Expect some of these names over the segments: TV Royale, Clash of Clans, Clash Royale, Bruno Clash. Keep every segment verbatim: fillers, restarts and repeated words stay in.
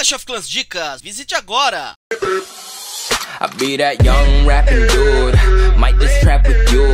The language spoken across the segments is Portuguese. Clash of Clans Dicas, visite agora! I'll be that young rapping dude, might just trap with you,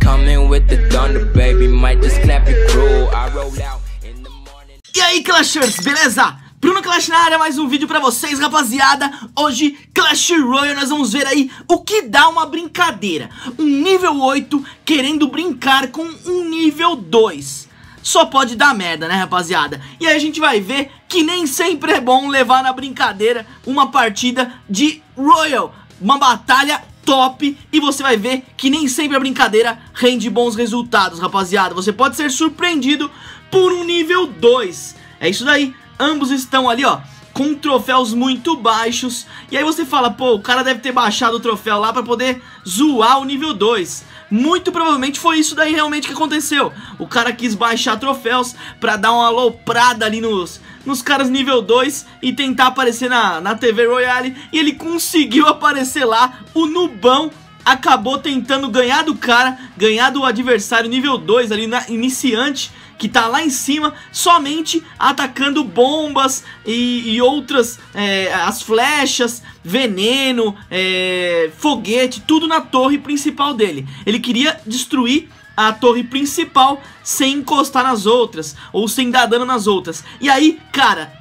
coming with the thunder baby, might just clap your crew, I roll out in the morning. E aí, Clashers, beleza? Bruno Clash na área, mais um vídeo pra vocês, rapaziada. Hoje, Clash Royale, nós vamos ver aí o que dá uma brincadeira. Um nível oito querendo brincar com um nível dois. Só pode dar merda, né, rapaziada? E aí a gente vai ver que nem sempre é bom levar na brincadeira uma partida de Royale, uma batalha top, e você vai ver que nem sempre a brincadeira rende bons resultados, rapaziada. Você pode ser surpreendido por um nível dois. É isso daí. Ambos estão ali, ó, com troféus muito baixos. E aí você fala, pô, o cara deve ter baixado o troféu lá pra poder zoar o nível dois. Muito provavelmente foi isso daí realmente que aconteceu. O cara quis baixar troféus pra dar uma aloprada ali nos, nos caras nível dois e tentar aparecer na, na T V Royale. E ele conseguiu aparecer lá, o nubão. Acabou tentando ganhar do cara, ganhar do adversário nível dois ali, na, iniciante, que tá lá em cima, somente atacando bombas e, e outras, é, as flechas, veneno, é, foguete, tudo na torre principal dele. Ele queria destruir a torre principal sem encostar nas outras, ou sem dar dano nas outras. E aí, cara,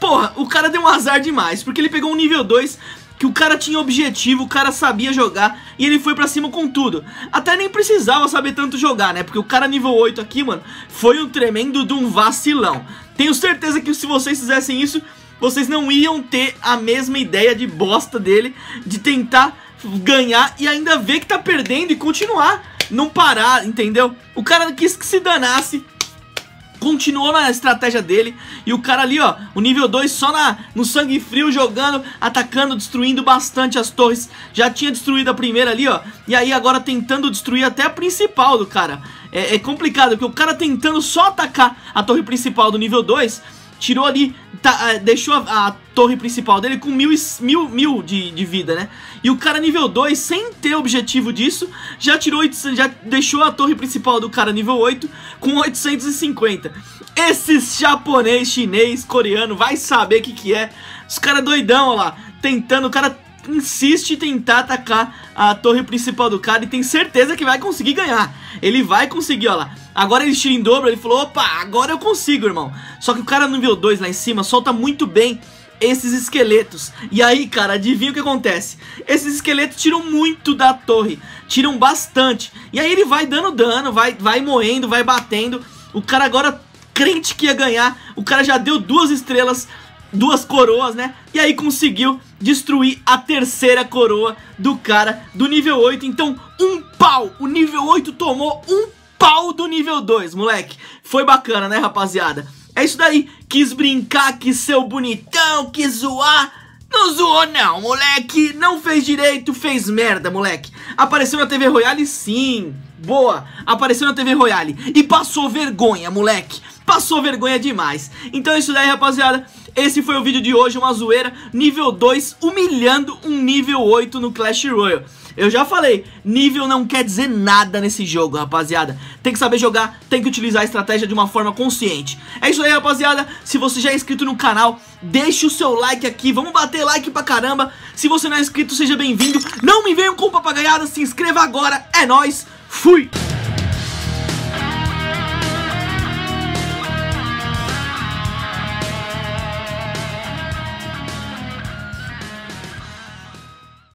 porra, o cara deu um azar demais, porque ele pegou um nível dois... que o cara tinha objetivo, o cara sabia jogar, e ele foi pra cima com tudo. Até nem precisava saber tanto jogar, né? Porque o cara nível oito aqui, mano, foi um tremendo de um vacilão. Tenho certeza que se vocês fizessem isso, vocês não iam ter a mesma ideia de bosta dele, de tentar ganhar e ainda ver que tá perdendo e continuar, não parar, entendeu? O cara quis que se danasse, continuou na estratégia dele, e o cara ali, ó, o nível dois só na, no sangue frio, jogando, atacando, destruindo bastante as torres. Já tinha destruído a primeira ali, ó, e aí agora tentando destruir até a principal do cara. É, é complicado, porque o cara tentando só atacar a torre principal do nível dois, tirou ali, tá, deixou a, a torre principal dele com mil, mil, mil de, de vida, né? E o cara nível dois, sem ter objetivo disso, já tirou, já deixou a torre principal do cara nível oito com oitocentos e cinquenta. Esses japonês, chinês, coreano, vai saber o que que é. Os caras doidão, ó lá, tentando, o cara insiste em tentar atacar a torre principal do cara e tem certeza que vai conseguir ganhar. Ele vai conseguir, ó lá. Agora ele tira em dobro, ele falou, opa, agora eu consigo, irmão. Só que o cara no nível dois lá em cima solta muito bem esses esqueletos. E aí, cara, adivinha o que acontece? Esses esqueletos tiram muito da torre, tiram bastante. E aí ele vai dando dano, vai, vai morrendo, vai batendo. O cara agora crente que ia ganhar, o cara já deu duas estrelas, duas coroas, né? E aí conseguiu destruir a terceira coroa do cara do nível oito. Então, um pau. O nível oito tomou um pau do nível dois, moleque. Foi bacana, né, rapaziada? É isso daí. Quis brincar, quis ser o bonitão, quis zoar. Não zoou, não, moleque. Não fez direito, fez merda, moleque. Apareceu na T V Royale, sim. Boa. Apareceu na T V Royale. E passou vergonha, moleque. Passou vergonha demais. Então é isso daí, rapaziada. Esse foi o vídeo de hoje, uma zoeira, nível dois humilhando um nível oito no Clash Royale. Eu já falei, nível não quer dizer nada nesse jogo, rapaziada. Tem que saber jogar, tem que utilizar a estratégia de uma forma consciente. É isso aí, rapaziada. Se você já é inscrito no canal, deixe o seu like aqui. Vamos bater like pra caramba. Se você não é inscrito, seja bem-vindo. Não me venham com papagaiada, se inscreva agora. É nóis, fui!